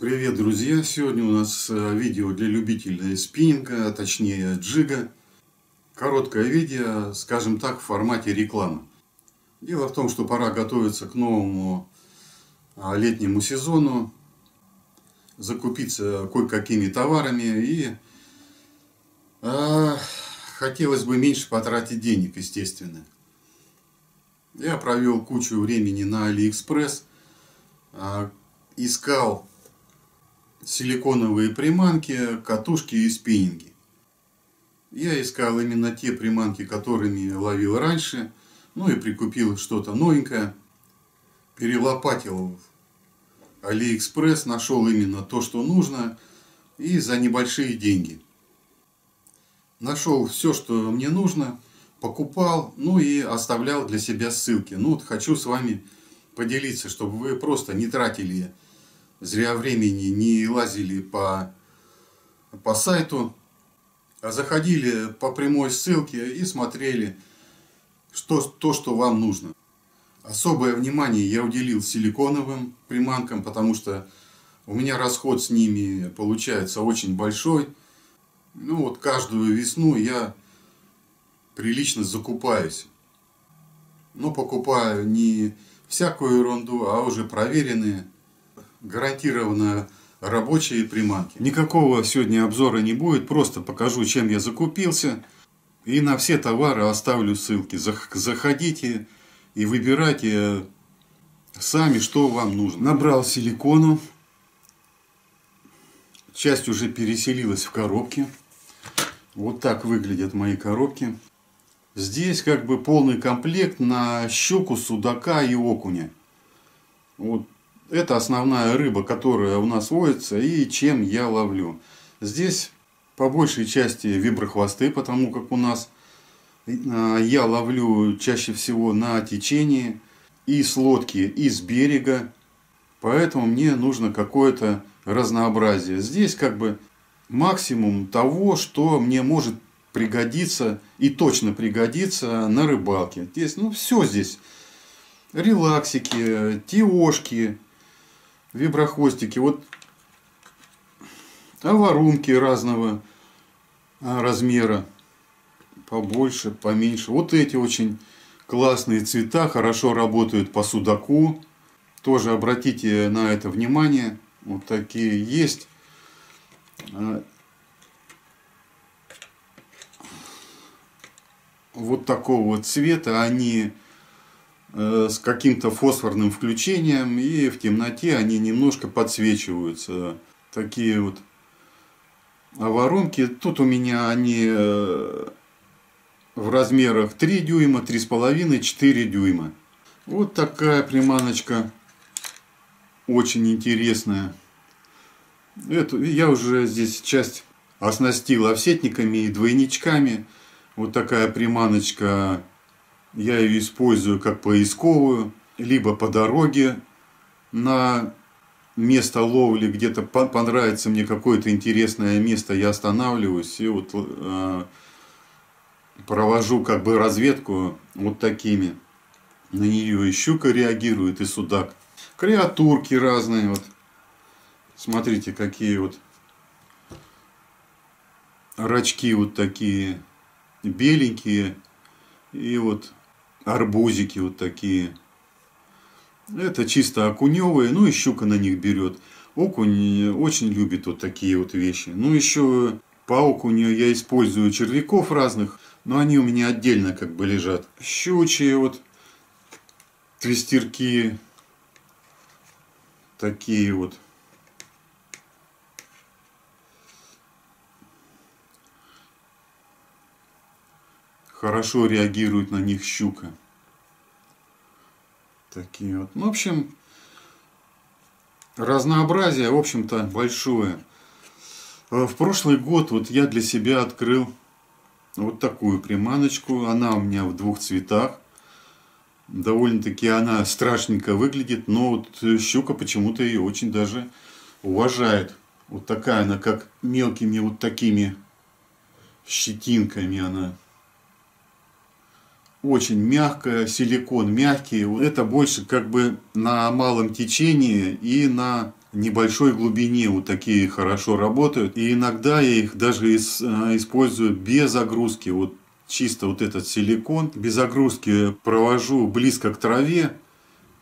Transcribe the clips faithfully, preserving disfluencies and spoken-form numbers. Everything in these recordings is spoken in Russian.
Привет, друзья! Сегодня у нас видео для любителей спиннинга, а точнее джига. Короткое видео, скажем так, в формате рекламы. Дело в том, что пора готовиться к новому летнему сезону, закупиться кое-какими товарами и э, хотелось бы меньше потратить денег, естественно. Я провел кучу времени на Алиэкспресс, э, искал силиконовые приманки, катушки и спиннинги. Я искал именно те приманки, которыми ловил раньше, ну и прикупил что-то новенькое. Перелопатил Алиэкспресс, нашел именно то, что нужно, и за небольшие деньги. Нашел все, что мне нужно, покупал, ну и оставлял для себя ссылки. Ну вот хочу с вами поделиться, чтобы вы просто не тратили зря времени, не лазили по, по сайту, а заходили по прямой ссылке и смотрели что, то, что вам нужно. Особое внимание я уделил силиконовым приманкам, потому что у меня расход с ними получается очень большой. Ну вот каждую весну я прилично закупаюсь. Но покупаю не всякую ерунду, а уже проверенные, гарантированно рабочие приманки. Никакого сегодня обзора не будет, просто покажу, чем я закупился. И на все товары оставлю ссылки. Заходите и выбирайте сами, что вам нужно. Набрал силикону. Часть уже переселилась в коробки. Вот так выглядят мои коробки. Здесь как бы полный комплект на щуку, судака и окуня. Вот это основная рыба, которая у нас водится и чем я ловлю. Здесь по большей части виброхвосты, потому как у нас я ловлю чаще всего на течении, и с лодки, и с берега. Поэтому мне нужно какое-то разнообразие. Здесь как бы максимум того, что мне может пригодиться и точно пригодится на рыбалке. Здесь, ну, все здесь. Релаксики, тиошки, виброхвостики, вот аварумки разного размера. Побольше, поменьше. Вот эти очень классные цвета, хорошо работают по судаку. Тоже обратите на это внимание. Вот такие есть. Вот такого цвета. Они с каким-то фосфорным включением. И в темноте они немножко подсвечиваются. Такие вот аварумки. Тут у меня они в размерах три дюйма, три с половиной, четыре дюйма. Вот такая приманочка. Очень интересная. Эту я уже здесь часть оснастил офсетниками и двойничками. Вот такая приманочка. Я ее использую как поисковую. Либо по дороге на место ловли. Где-то понравится мне какое-то интересное место. Я останавливаюсь и вот провожу как бы разведку вот такими. На нее и щука реагирует, и судак. Креатурки разные. Вот. Смотрите, какие вот рачки вот такие беленькие. И вот арбузики вот такие. Это чисто окуневые. Ну и щука на них берет. Окунь очень любит вот такие вот вещи. Ну еще по окуню я использую червяков разных. Но они у меня отдельно как бы лежат. Щучьи вот твистерки. Такие вот. Хорошо реагирует на них щука. Такие вот. В общем, разнообразие, в общем-то, большое. В прошлый год вот я для себя открыл вот такую приманочку. Она у меня в двух цветах. Довольно-таки она страшненько выглядит. Но вот щука почему-то ее очень даже уважает. Вот такая она, как мелкими вот такими щетинками она. Очень мягкая, силикон мягкий. Это больше как бы на малом течении и на небольшой глубине вот такие хорошо работают. И иногда я их даже использую без загрузки. Вот чисто вот этот силикон без загрузки провожу близко к траве.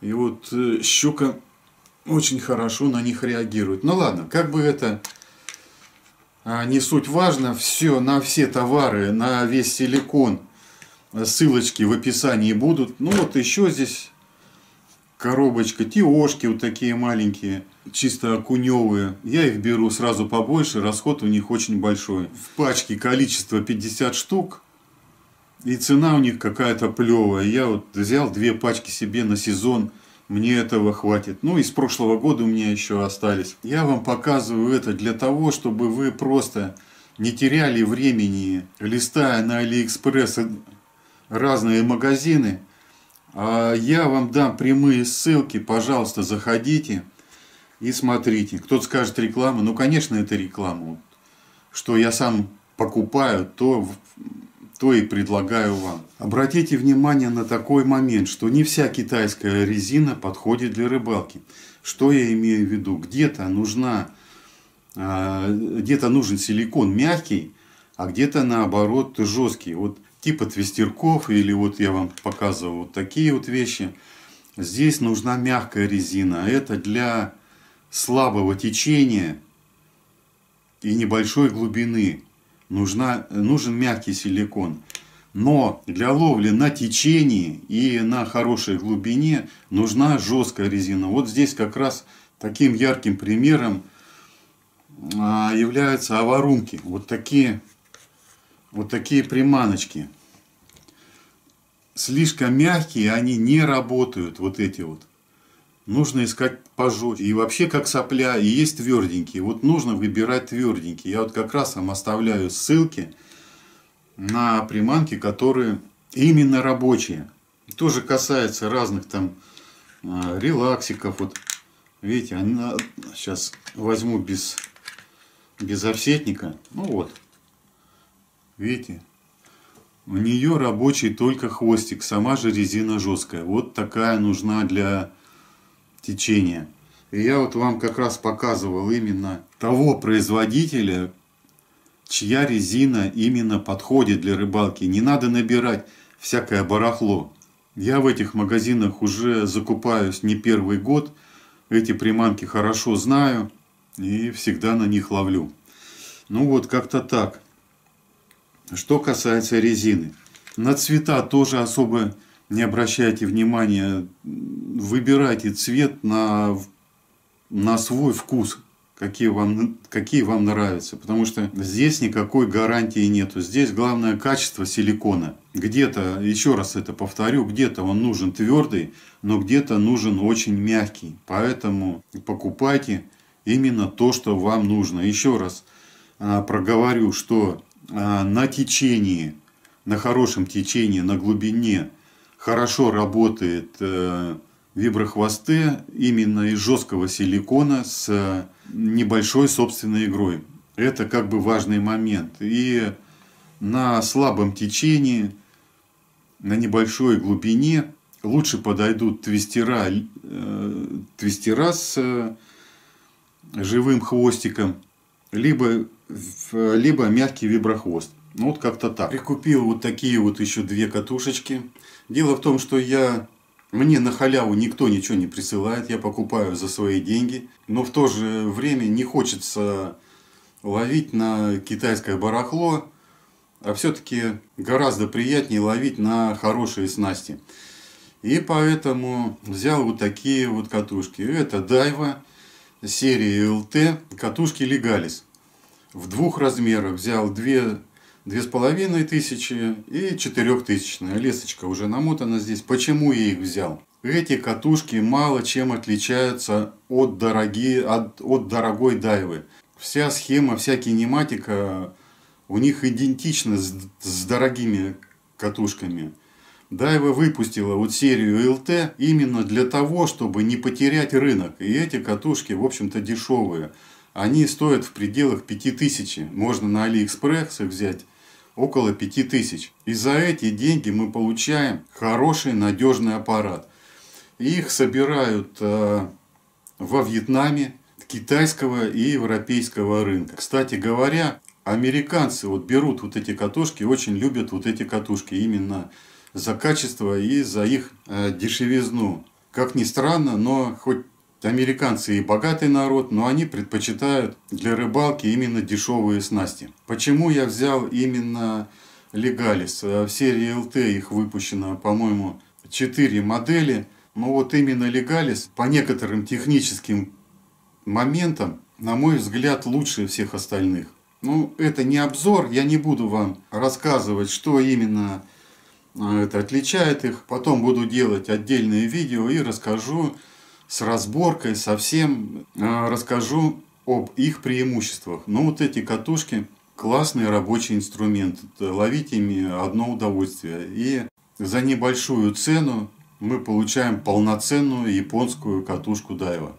И вот щука очень хорошо на них реагирует. Ну ладно, как бы это не суть важно. Все, на все товары, на весь силикон ссылочки в описании будут. Ну вот еще здесь коробочка, тиошки вот такие маленькие, чисто окуневые. Я их беру сразу побольше, расход у них очень большой. В пачке количество пятьдесят штук. И цена у них какая-то плевая. Я вот взял две пачки себе на сезон. Мне этого хватит. Ну, из прошлого года у меня еще остались. Я вам показываю это для того, чтобы вы просто не теряли времени, листая на Алиэкспресс разные магазины. А я вам дам прямые ссылки. Пожалуйста, заходите и смотрите. Кто-то скажет реклама. Ну, конечно, это реклама. Что я сам покупаю, то... то и предлагаю вам. Обратите внимание на такой момент, что не вся китайская резина подходит для рыбалки. Что я имею в виду? Где-то нужна, где-то нужен силикон мягкий, а где-то наоборот жесткий. Вот типа твистерков, или вот я вам показывал вот такие вот вещи. Здесь нужна мягкая резина. Это для слабого течения и небольшой глубины. Нужна, нужен мягкий силикон. Но для ловли на течении и на хорошей глубине нужна жесткая резина. Вот здесь как раз таким ярким примером являются аварумки. Вот такие, вот такие приманочки. Слишком мягкие, они не работают. Вот эти вот. Нужно искать пожестче. И вообще как сопля, и есть тверденькие. Вот нужно выбирать тверденькие. Я вот как раз вам оставляю ссылки на приманки, которые именно рабочие. И тоже касается разных там э, релаксиков. Вот видите, она... сейчас возьму без, без офсетника. Ну вот, видите, у нее рабочий только хвостик. Сама же резина жесткая. Вот такая нужна для... течение. И я вот вам как раз показывал именно того производителя, чья резина именно подходит для рыбалки. Не надо набирать всякое барахло. Я в этих магазинах уже закупаюсь не первый год. Эти приманки хорошо знаю и всегда на них ловлю. Ну вот как-то так. Что касается резины. На цвета тоже особо не обращайте внимания, выбирайте цвет на, на свой вкус, какие вам, какие вам нравятся. Потому что здесь никакой гарантии нету. Здесь главное качество силикона. Где-то, еще раз это повторю, где-то он нужен твердый, но где-то нужен очень мягкий. Поэтому покупайте именно то, что вам нужно. Еще раз а, проговорю, что а, на течении, на хорошем течении, на глубине... хорошо работает э, виброхвосты именно из жесткого силикона с э, небольшой собственной игрой. Это как бы важный момент. И на слабом течении, на небольшой глубине лучше подойдут твистера, э, твистера с э, живым хвостиком, либо, либо мягкий виброхвост. Ну вот как-то так. Прикупил вот такие вот еще две катушечки. Дело в том, что я... мне на халяву никто ничего не присылает. Я покупаю за свои деньги. Но в то же время не хочется ловить на китайское барахло. А все-таки гораздо приятнее ловить на хорошие снасти. И поэтому взял вот такие вот катушки. Это Daiwa серии эл тэ. Катушки Legalis. В двух размерах взял две... Две с половиной тысячи и четырехтысячная лесочка уже намотана здесь. Почему я их взял? Эти катушки мало чем отличаются от, дорогие, от, от дорогой Дайвы. Вся схема, вся кинематика у них идентична с, с дорогими катушками. Дайва выпустила вот серию эл тэ именно для того, чтобы не потерять рынок. И эти катушки, в общем-то, дешевые. Они стоят в пределах пяти тысяч. Можно на Алиэкспресс их взять. Около пяти тысяч. И за эти деньги мы получаем хороший, надежный аппарат. Их собирают э, во Вьетнаме. китайского и европейского рынка. Кстати говоря, американцы вот берут вот эти катушки, очень любят вот эти катушки именно за качество и за их э, дешевизну. Как ни странно, но хоть американцы и богатый народ, но они предпочитают для рыбалки именно дешевые снасти. Почему я взял именно Legalis? В серии эл тэ их выпущено, по-моему, четыре модели. Но вот именно Legalis по некоторым техническим моментам, на мой взгляд, лучше всех остальных. Ну, это не обзор, я не буду вам рассказывать, что именно это отличает их. Потом буду делать отдельные видео и расскажу с разборкой, совсем расскажу об их преимуществах. Но вот эти катушки классный рабочий инструмент. Ловить ими одно удовольствие. И за небольшую цену мы получаем полноценную японскую катушку Daiwa.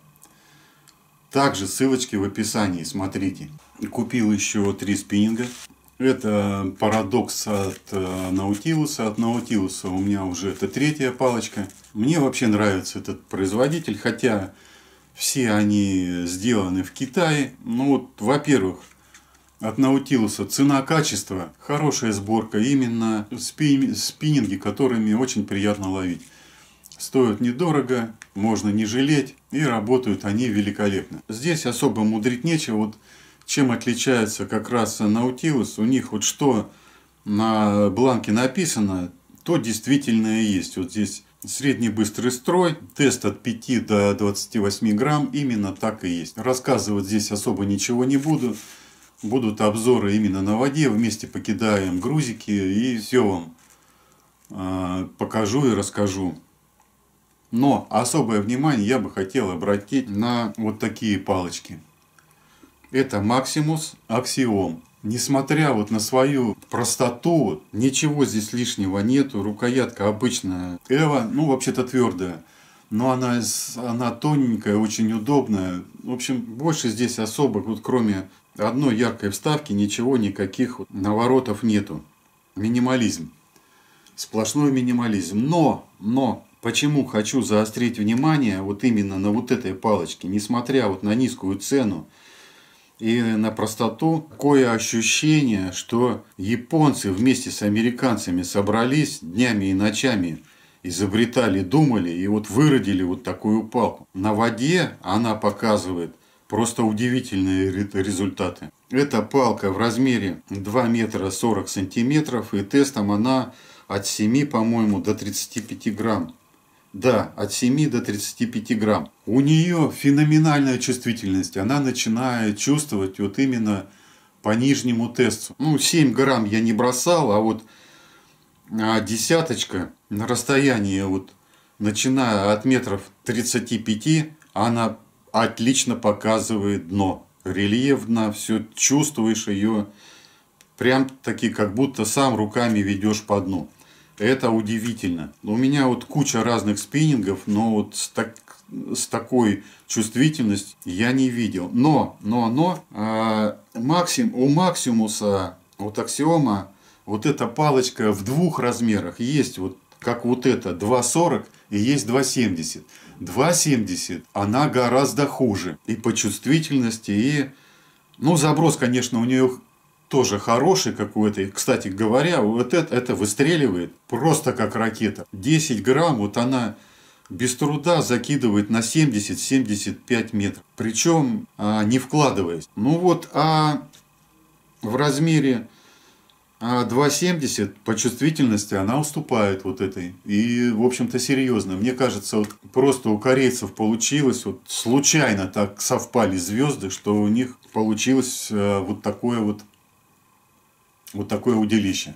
Также ссылочки в описании, смотрите. Купил еще три спиннинга. Это парадокс от Nautilus. От Nautilus у меня уже это третья палочка. Мне вообще нравится этот производитель, хотя все они сделаны в Китае. Ну вот, во-первых, от Nautilus цена-качество, хорошая сборка, именно спин спиннинги, которыми очень приятно ловить. Стоят недорого, можно не жалеть, и работают они великолепно. Здесь особо мудрить нечего. Вот чем отличается как раз Nautilus, у них вот что на бланке написано, то действительно и есть. Вот здесь средний быстрый строй, тест от пяти до двадцати восьми грамм, именно так и есть. Рассказывать здесь особо ничего не буду. Будут обзоры именно на воде, вместе покидаем грузики и все вам э, покажу и расскажу. Но особое внимание я бы хотел обратить на вот такие палочки. Это Maximus Axiom. Несмотря вот на свою простоту, ничего здесь лишнего нету. Рукоятка обычная эва, ну вообще-то твердая. Но она, она тоненькая, очень удобная. В общем, больше здесь особо, вот кроме одной яркой вставки, ничего, никаких наворотов нету. Минимализм. Сплошной минимализм. Но, но, почему хочу заострить внимание вот именно на вот этой палочке. Несмотря вот на низкую цену и на простоту, такое ощущение, что японцы вместе с американцами собрались днями и ночами, изобретали, думали и вот выродили вот такую палку. На воде она показывает просто удивительные результаты. Эта палка в размере два метра сорок сантиметров, и тестом она от семи, по-моему, до тридцати пяти грамм. Да, от семи до тридцати пяти грамм. У нее феноменальная чувствительность. Она начинает чувствовать вот именно по нижнему тесту. Ну, семь грамм я не бросал, а вот десяточка на расстоянии, вот, начиная от метров тридцати пяти, она отлично показывает дно. Рельефно, все чувствуешь ее, прям таки, как будто сам руками ведешь по дну. Это удивительно. У меня вот куча разных спиннингов, но вот с, так, с такой чувствительностью я не видел. Но, но, но, э, максим, у Максимуса, вот Аксиома, вот эта палочка в двух размерах. Есть вот, как вот это, два сорок и есть два семьдесят. два семьдесят она гораздо хуже и по чувствительности, и... Ну, заброс, конечно, у нее... тоже хороший какой-то. Кстати говоря, вот это, это выстреливает просто как ракета. десять грамм вот она без труда закидывает на семьдесят-семьдесят пять метров. Причем а, не вкладываясь. Ну вот, а в размере а, два семьдесят по чувствительности она уступает вот этой. И, в общем-то, серьезно. Мне кажется, вот просто у корейцев получилось, вот случайно так совпали звезды, что у них получилось а, вот такое вот Вот такое удилище.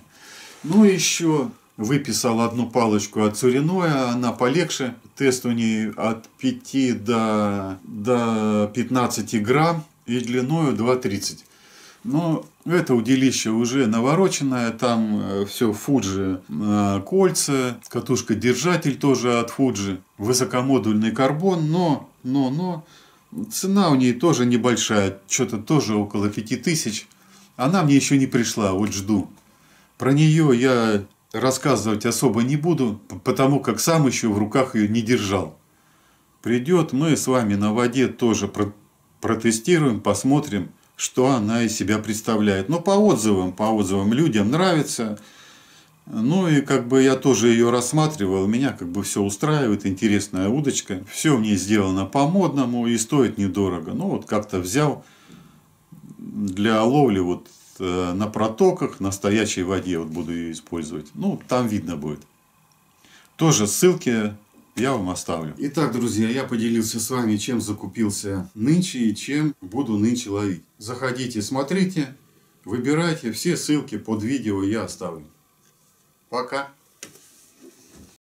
Ну и еще выписал одну палочку от Цурина. Она полегче. Тест у нее от пяти до, до пятнадцати грамм. И длиною два тридцать. Но это удилище уже навороченное. Там все Фуджи кольца. Катушка-держатель тоже от Фуджи. Высокомодульный карбон. Но, но, но цена у нее тоже небольшая. Что-то тоже около пяти тысяч. Она мне еще не пришла, вот жду. Про нее я рассказывать особо не буду, потому как сам еще в руках ее не держал. Придет, мы с вами на воде тоже протестируем, посмотрим, что она из себя представляет. Но по отзывам, по отзывам людям нравится. Ну и как бы я тоже ее рассматривал, меня как бы все устраивает, интересная удочка. Все в ней сделано по-модному и стоит недорого. Ну вот как-то взял для ловли вот на протоках, на стоячей воде вот буду ее использовать. Ну там видно будет. Тоже ссылки я вам оставлю. Итак, друзья, я поделился с вами, чем закупился нынче и чем буду нынче ловить. Заходите, смотрите, выбирайте. Все ссылки под видео я оставлю. Пока.